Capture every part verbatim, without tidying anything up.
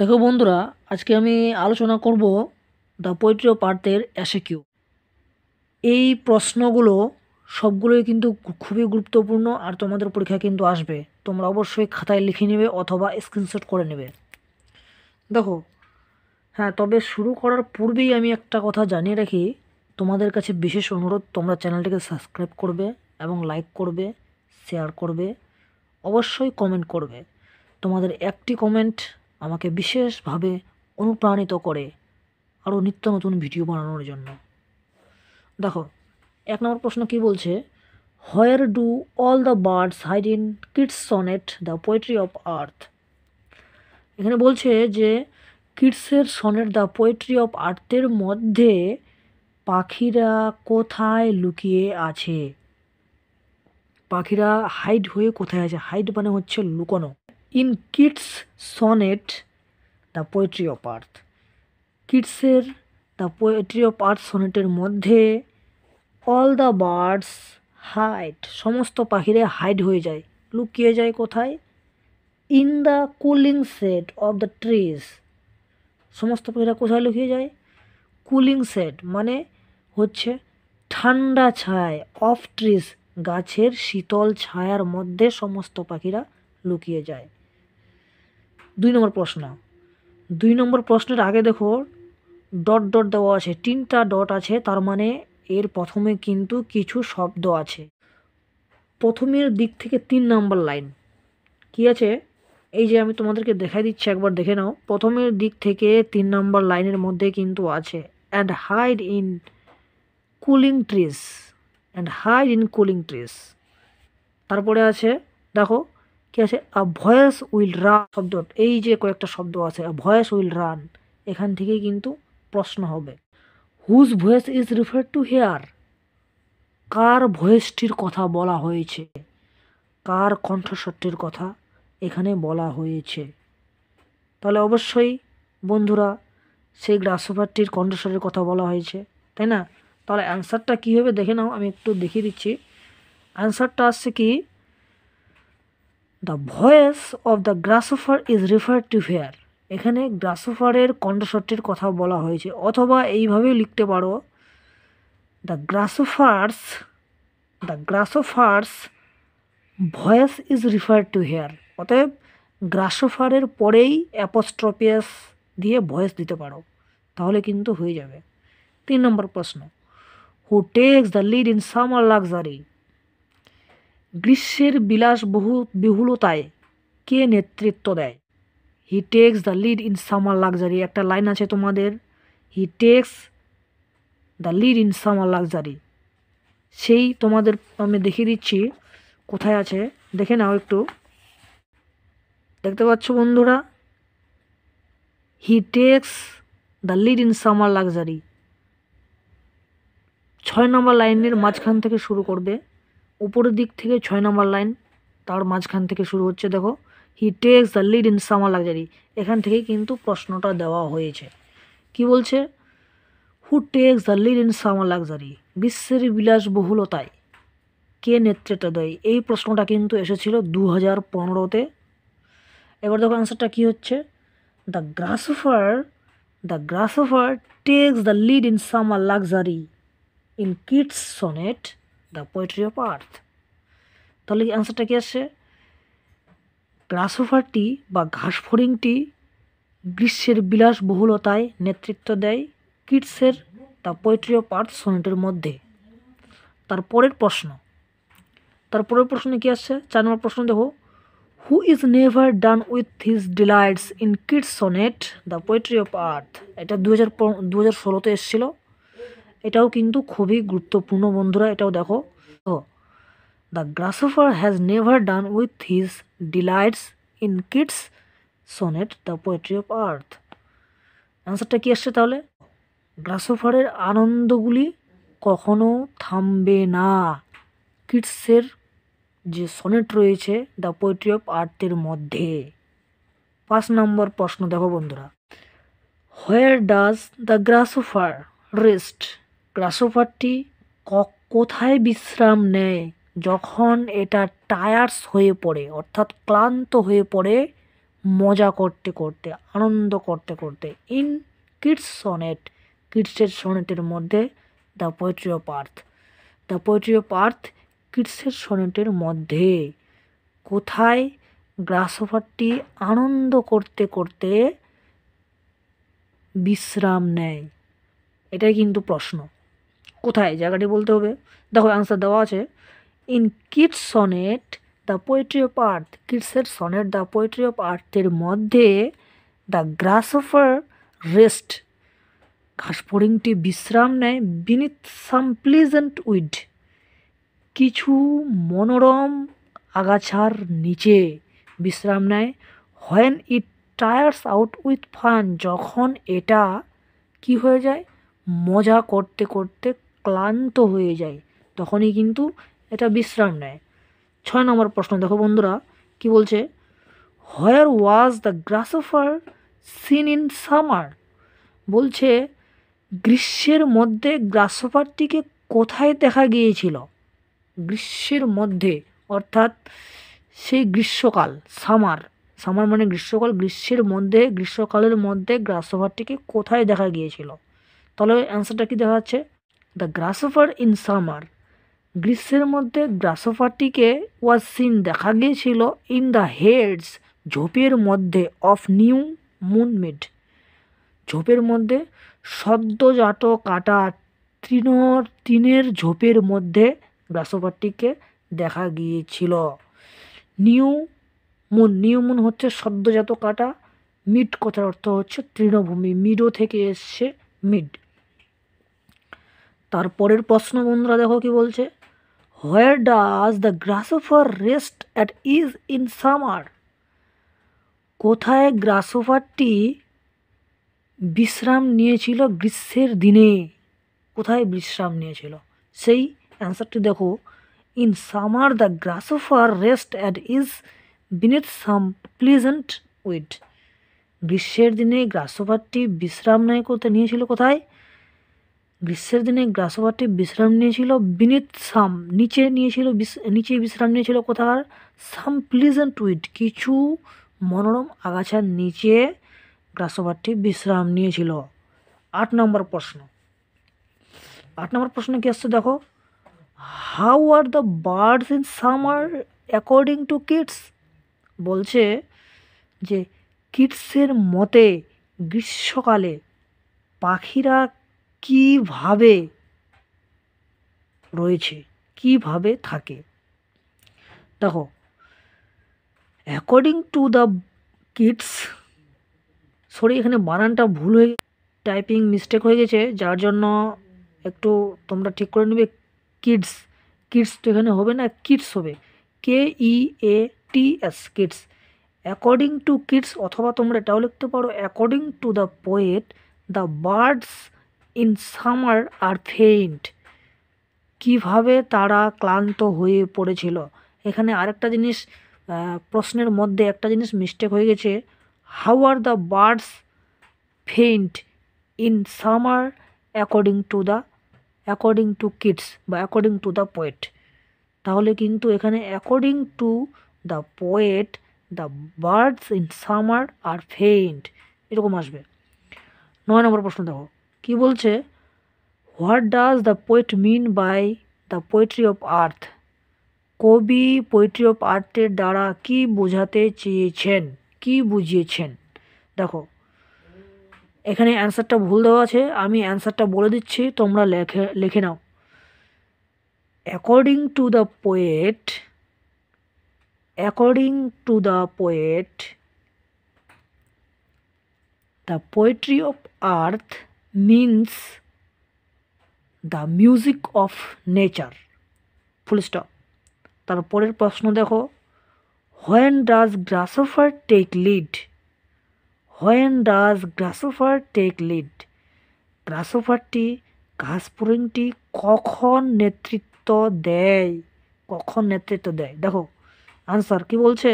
দেখো বন্ধুরা, আজকে আমি আলোচনা করব দ্য পোয়েট্রি অফ আর্থের এসকিউ। এই প্রশ্নগুলো সবগুলোই কিন্তু খুবই গুরুত্বপূর্ণ আর তোমাদের পরীক্ষা কিন্তু আসবে। তোমরা অবশ্যই খাতায় লিখে নেবে অথবা স্ক্রিনশট করে নেবে। দেখো, হ্যাঁ, তবে শুরু করার পূর্বেই আমি একটা কথা জানিয়ে রাখি, তোমাদের কাছে বিশেষ অনুরোধ, তোমরা চ্যানেলটিকে সাবস্ক্রাইব করবে এবং লাইক করবে, শেয়ার করবে, অবশ্যই কমেন্ট করবে। তোমাদের একটি কমেন্ট আমাকে বিশেষভাবে অনুপ্রাণিত করে আরও নিত্য নতুন ভিডিও বানানোর জন্য। দেখো, এক নম্বর প্রশ্ন কি বলছে, where do all the birds hide in Keats sonnet the poetry of earth. এখানে বলছে যে কিটসের সনেট দ্য পোয়েট্রি অফ আর্থের মধ্যে পাখিরা কোথায় লুকিয়ে আছে। পাখিরা হাইড হয়ে কোথায় আছে, হাইড মানে হচ্ছে লুকানো। In Keats sonnet the poetry of earth, কিটসের দ্য পোয়েট্রি অফ আর্থ সনেটের মধ্যে অল দ্য বার্ডস হাইড, সমস্ত পাখিরা হাইড হয়ে যায়, লুকিয়ে যায় কোথায়, in the cooling shade of the trees, সমস্ত পাখিরা কোথায় লুকিয়ে যায়, কুলিং শেড মানে হচ্ছে ঠান্ডা ছায় অফ ট্রিজ, গাছের শীতল ছায়ার মধ্যে সমস্ত পাখিরা লুকিয়ে যায়। দুই নম্বর প্রশ্ন, দুই নম্বর প্রশ্নের আগে দেখো ডট ডট দেওয়া আছে, তিনটা ডট আছে, তার মানে এর প্রথমে কিন্তু কিছু শব্দ আছে। প্রথমের দিক থেকে তিন নম্বর লাইন কি আছে, এই যে আমি তোমাদেরকে দেখাই দিচ্ছি, একবার দেখে নাও। প্রথমের দিক থেকে তিন নম্বর লাইনের মধ্যে কিন্তু আছে and hide in cooling trees, and hide in cooling trees. তারপরে আছে দেখো কি আছে, আ ভয়েস উইল রান শব্দ, এই যে কয়েকটা শব্দ আছে, আ ভয়েস উইল রান, এখান থেকেই কিন্তু প্রশ্ন হবে। Whose voice is refer to here, কার ভয়েসটির কথা বলা হয়েছে, কার কণ্ঠস্বরটির কথা এখানে বলা হয়েছে। তাহলে অবশ্যই বন্ধুরা সেই গ্রাসোফারটির কণ্ঠস্বরের কথা বলা হয়েছে, তাই না? তাহলে অ্যান্সারটা কী হবে দেখে নাও, আমি একটু দেখিয়ে দিচ্ছি। অ্যান্সারটা আসছে কি, the voice of the grasshopper is referred to here, এখানে গ্রাসোফারের কণ্ঠস্বরটির কথা বলা হয়েছে। অথবা এইভাবেও লিখতে পারো, the grasshopper's, the grasshopper's voice is referred to here, অতএব গ্রাসোফারের পরেই অ্যাপোস্ট্রোপিয়াস দিয়ে ভয়েস দিতে পারো, তাহলে কিন্তু হয়ে যাবে। তিন নম্বর প্রশ্ন, who takes the lead in summer luxury, গ্রীষ্মের বিলাস বহু বিহুলতায় কে নেতৃত্ব দেয়। He takes the lead in summer luxury, একটা লাইন আছে তোমাদের, he takes the lead in summer luxury, সেই তোমাদের আমি দেখিয়ে দিচ্ছি কোথায় আছে, দেখে নাও একটু, দেখতে পাচ্ছ বন্ধুরা, he takes the lead in summer luxury, ছয় নম্বর লাইনের মাঝখান থেকে শুরু করবে, উপরের দিক থেকে ছয় নম্বর লাইন, তার মাঝখান থেকে শুরু হচ্ছে, দেখো he takes the lead in summer luxury, এখান থেকেই কিন্তু প্রশ্নটা দেওয়া হয়েছে। কি বলছে, who takes the lead in summer luxury, বিশ্বের বিলাস বহুলতায় কে নেতৃত্ব দেয়, এই প্রশ্নটা কিন্তু এসেছিল দু হাজার পনেরোতে। এবার দেখো আনসারটা কী হচ্ছে, the grasshopper, the grasshopper takes the lead in summer luxury in Keats sonnet the poetry of earth. তাহলে অ্যান্সারটা কী আসছে, গ্রাসোফারটি বা ঘাসফড়িংটি গ্রীষ্মের বিলাস বহুলতায় নেতৃত্ব দেয় কিটসের দ্য পোয়েট্রি অফ আর্থ সনেটের মধ্যে। তারপরের প্রশ্ন, তারপরের প্রশ্নে কী আসছে, চার নম্বর প্রশ্ন দেখো, who is never done with his delights in Keats sonnet the poetry of earth, এটা দু হাজার দু হাজার ষোলোতে এসেছিলো, এটাও কিন্তু খুবই গুরুত্বপূর্ণ বন্ধুরা, এটাও দেখো, তো the grasshopper has never done with his delights in Keats sonnet the poetry of earth. অ্যান্সারটা কী আসছে, তাহলে গ্রাসোফারের আনন্দগুলি কখনো থামবে না কিটসের যে সনেট রয়েছে দ্য পোয়েট্রি অফ আর্থের মধ্যে। পাঁচ নম্বর প্রশ্ন দেখো বন্ধুরা, where does the grasshopper rest, গ্রাসোফারটি কোথায় বিশ্রাম নেয় যখন এটা টায়ার্স হয়ে পড়ে, অর্থাৎ ক্লান্ত হয়ে পড়ে মজা করতে করতে, আনন্দ করতে করতে। ইন কিডস সনেট, কিডসের সনেটের মধ্যে the poetry of earth, the poetry of earth কিডসের সনেটের মধ্যে কোথায় গ্রাসোফারটি আনন্দ করতে করতে বিশ্রাম নেয়, এটাই কিন্তু প্রশ্ন। কোথায় জায়গাটি বলতে হবে। দেখো অ্যান্সার দেওয়া আছে, in Keats sonnet the poetry of earth, কিডসের সনেট দ্য পোয়েট্রি অফ আর্থের মধ্যে দ্য গ্রাসোফার রেস্ট, ঘাসফড়িংটি বিশ্রাম নেয়, বিনিথ সাম প্লিজেন্ট উইড, কিছু মনোরম আগাছার নিচে বিশ্রাম নেয়। When it tires out with fun, যখন এটা কি হয়ে যায়, মজা করতে করতে ক্লান্ত হয়ে যায়, তখনই কিন্তু এটা বিশ্রাম নেয়। ছয় নম্বর প্রশ্ন দেখো বন্ধুরা কি বলছে, where was the grasshopper seen in summer, বলছে গ্রীষ্মের মধ্যে গ্রাসোফারটিকে কোথায় দেখা গিয়েছিল। গ্রীষ্মের মধ্যে অর্থাৎ সেই গ্রীষ্মকাল, সামার, সামার মানে গ্রীষ্মকাল, গ্রীষ্মের মধ্যে গ্রীষ্মকালের মধ্যে গ্রাসোফারটিকে কোথায় দেখা গিয়েছিল। তাহলে অ্যান্সারটা কি দেখা যাচ্ছে, দ্য গ্রাসোফার ইন সামার, গ্রীষ্মের মধ্যে গ্রাসোফারটিকে ওয়াজ সিন দেখা গিয়েছিল, ইন দ্য হেডস, ঝোপের মধ্যে, অফ নিউ মুনমিড, ঝোপের মধ্যে সদ্যজাত কাটা তৃণর তিনের ঝোপের মধ্যে গ্রাসোফারটিকে দেখা গিয়েছিল। নিউ মুন, নিউ মুন হচ্ছে সদ্যজাত কাটা, মিড কথার অর্থ হচ্ছে তৃণভূমি, মিডও থেকে এসছে মিড। তারপরের প্রশ্ন বন্ধুরা দেখো কি বলছে, where does the grasshopper rest at ease in summer, কোথায় গ্রাসোফারটি বিশ্রাম নিয়েছিল গ্রীষ্মের দিনে, কোথায় বিশ্রাম নিয়েছিল। সেই অ্যান্সারটি দেখো, in summer the grasshopper rest at ease beneath some pleasant weed, গ্রীষ্মের দিনে গ্রাসোফারটি বিশ্রাম নেয়, করতে নিয়েছিল কোথায়, গ্রীষ্মের দিনে গ্রাসোফারটি বিশ্রাম নিয়েছিল বিনিথ সাম, নিচে নিয়েছিল, নিচে বিশ্রাম নিয়েছিল কোথায়, সাম প্লিজেন্ট উইড, কিছু মনোরম আগাছার নিচে গ্রাসোফারটি বিশ্রাম নিয়েছিল। আট নম্বর প্রশ্ন, আট নম্বর প্রশ্ন কি আসছে দেখো, how are the birds in summer according to Keats, বলছে যে কিডসের মতে গ্রীষ্মকালে পাখিরা কীভাবে রয়েছে, কিভাবে থাকে। দেখো according to the Keats, sorry এখানে বানানটা ভুল হয়ে, টাইপিং মিস্টেক হয়ে গেছে, যার জন্য একটু তোমরা ঠিক করে নেবে। কিডস, কিডস তো এখানে হবে না, কিডস হবে, K E A T S, Keats. According to Keats, অথবা তোমরা এটাও লিখতে পারো according to the poet the birds in summer are faint, কীভাবে তারা ক্লান্ত হয়ে পড়েছিল। এখানে আরেকটা জিনিস প্রশ্নের মধ্যে একটা জিনিস মিস্টেক হয়ে গেছে, how are the birds faint in summer according to the, according to Keats বা অ্যাকর্ডিং টু দ্য পোয়েট। তাহলে কিন্তু এখানে according to the poet the birds in summer are faint, এরকম আসবে। নয় নম্বর প্রশ্ন দেখো কি বলছে, what does the poet mean by the poetry of earth, কবি পোয়েট্রি অফ আর্থের দ্বারা কি বোঝাতে চেয়েছেন, কি বুঝিয়েছেন। দেখো এখানে অ্যান্সারটা ভুল দেওয়া আছে, আমি অ্যান্সারটা বলে দিচ্ছি, তোমরা লেখে লিখে নাও। According to the poet, according to the poet the poetry of earth means the music of nature, full stop. তারপরের প্রশ্ন দেখো, when does grasshopper take lead, when does grasshopper take lead, grasshopperটি ঘাসফড়িংটি কখন নেতৃত্ব দেয়, কখন নেতৃত্ব দেয়। দেখো আনসার কি বলছে,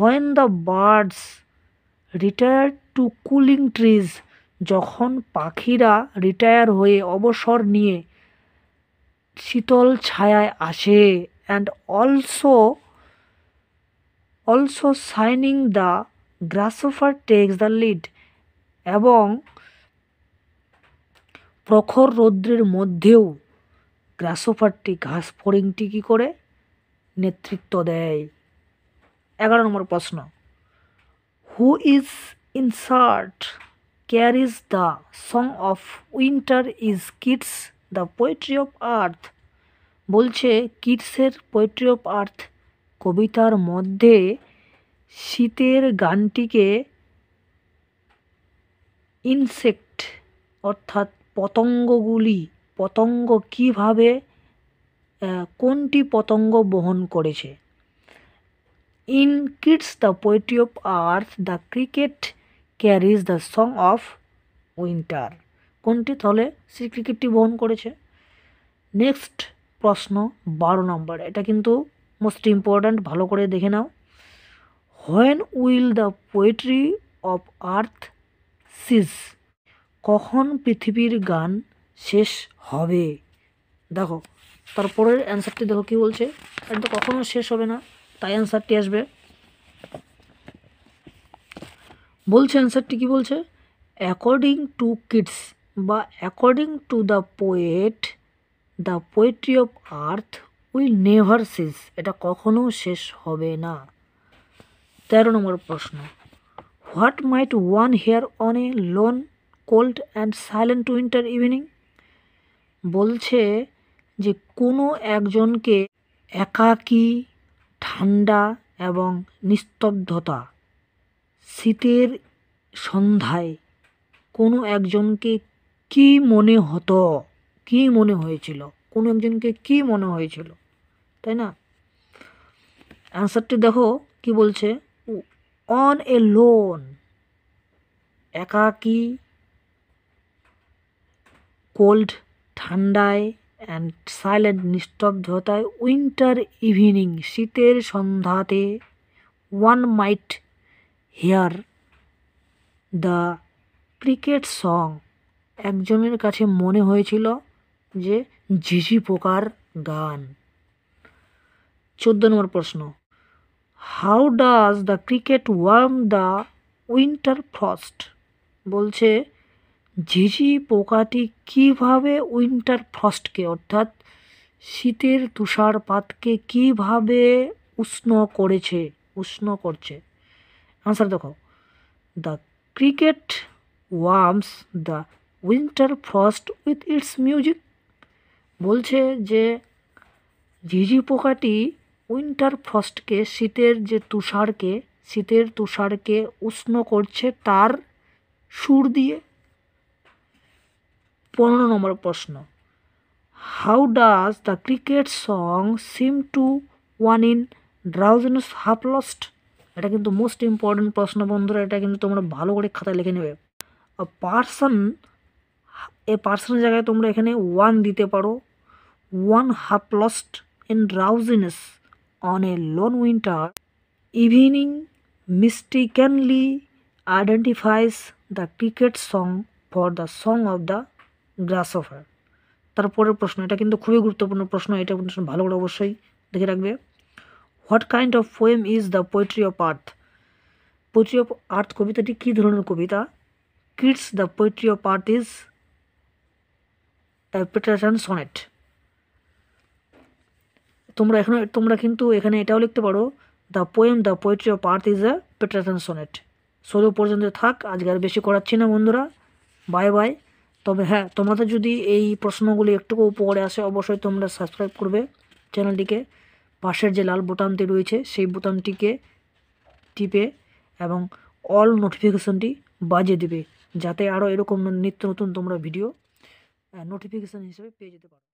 when the birds retired to cooling trees, যখন পাখিরা রিটায়ার হয়ে অবসর নিয়ে শীতল ছায়ায় আসে, and also also shining the grasshopper takes the lead এবং প্রখর রৌদ্রের মধ্যেও গ্রাসোফারটি ঘাস ফড়িংটি কী করে নেতৃত্ব দেয়। এগারো নম্বর প্রশ্ন, who is insect carries the song of winter is Keats the poetry of earth. বলছে কিটসের পোয়েট্রি অফ আর্থ কবিতার মধ্যে শীতের গানটিকে ইনসেক্ট অর্থাৎ পতঙ্গগুলি পতঙ্গ কিভাবে কোনটি পতঙ্গ বহন করেছে। In Keats the poetry of earth the cricket carries the song of winter. কোনটি তাহলে সেই ক্রিকেটটি বহন করেছে। নেক্সট প্রশ্ন বারো নম্বর, এটা কিন্তু মোস্ট ইম্পর্ট্যান্ট, ভালো করে দেখে নাও। When will the poetry of earth cease. কখন পৃথিবীর গান শেষ হবে। দেখো তারপরের অ্যান্সারটি দেখো কি বলছে, এটা তো কখনো শেষ হবে না, তাই অ্যান্সারটি আসবে। বলছে অ্যান্সারটি কি বলছে, অ্যাকর্ডিং টু কিটস বা according to the poet the poetry of earth will never cease. এটা কখনো শেষ হবে না। তেরো নম্বর প্রশ্ন, what might one hear on a lone cold and silent winter evening. বলছে যে কোনো একজনকে একাকী ঠান্ডা এবং নিস্তব্ধতা শীতের সন্ধ্যায় কোনো একজনকে কি মনে হতো, কি মনে হয়েছিল, কোনো একজনকে কি মনে হয়েছিল, তাই না। অ্যান্সারটি দেখো কি বলছে, অন এ লোন একাকী কোল্ড ঠান্ডায় অ্যান্ড সাইলেন্ট নিস্তব্ধতায় উইন্টার ইভিনিং শীতের সন্ধ্যাতে one might hear the cricket song. একজনের কাছে মনে হয়েছিল যে ঝিঝি পোকার গান। চোদ্দ নম্বর প্রশ্ন, how does the cricket warm the winter frost. বলছে ঝিঝি পোকাটি কীভাবে উইন্টার ফ্রস্টকে অর্থাৎ শীতের তুষারপাতকে কীভাবে উষ্ণ করেছে, উষ্ণ করছে। আনসার দেখো, the cricket warms the winter frost with its music. বলছে যে ঝিঝি পোকাটি উইন্টার ফ্রস্টকে শীতের যে তুষারকে শীতের তুষারকে উষ্ণ করছে তার সুর দিয়ে। পনেরো নম্বর প্রশ্ন, how does the cricket song seem to one in drowsiness half lost. এটা কিন্তু মোস্ট ইম্পর্ট্যান্ট প্রশ্ন বন্ধুরা, এটা কিন্তু তোমরা ভালো করে খাতায় লিখে নেবে। আ পার্সন, এ পার্সনের জায়গায় তোমরা এখানে ওয়ান দিতে পারো। One half lost in drowsiness on a loan winter evening mistakenly identifies the cricket song for the song of the grasshopper. তারপরের প্রশ্ন, এটা কিন্তু খুবই গুরুত্বপূর্ণ প্রশ্ন, এটা প্রশ্ন ভালো করে অবশ্যই দেখে রাখবে। What kind of poem is the poetry of earth. Poetry of earth কবিতাটি কী ধরনের কবিতা। Keats the poetry of earth is Petrarchan sonnet. তোমরা এখানে তোমরা কিন্তু এখানে এটাও লিখতে পারো, the poem the poetry of earth is a Petrarchan sonnet. ষোলো পর্যন্ত থাক, আজকে আর বেশি করাচ্ছি না বন্ধুরা, বাই বাই। তবে হ্যাঁ, তোমাদের যদি এই প্রশ্নগুলি একটুকু উপকারে আসে অবশ্যই তোমরা সাবস্ক্রাইব করবে চ্যানেলটিকে, পাশের যে লাল বোতামটি রয়েছে সেই বোতামটিকে টিপে এবং অল নোটিফিকেশনটি বাজিয়ে দেবে, যাতে আরও এরকম নিত্য নতুন তোমরা ভিডিও নোটিফিকেশান হিসেবে পেয়ে যেতে পারো।